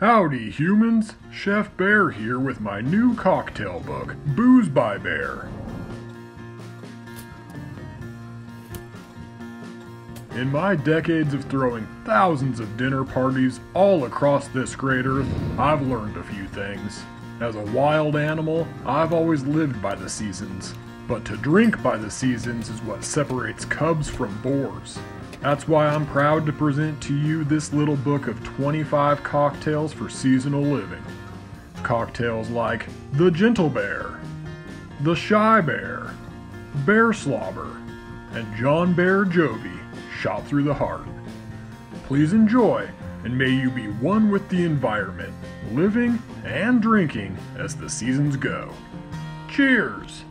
Howdy humans, Chef Bear here with my new cocktail book, Booze by Bear. In my decades of throwing thousands of dinner parties all across this great earth, I've learned a few things. As a wild animal, I've always lived by the seasons, but to drink by the seasons is what separates cubs from boars. That's why I'm proud to present to you this little book of 25 cocktails for seasonal living. Cocktails like The Gentle Bear, The Shy Bear, Bear Slobber, and John Bear Jovi Shot Through the Heart. Please enjoy, and may you be one with the environment, living and drinking as the seasons go. Cheers!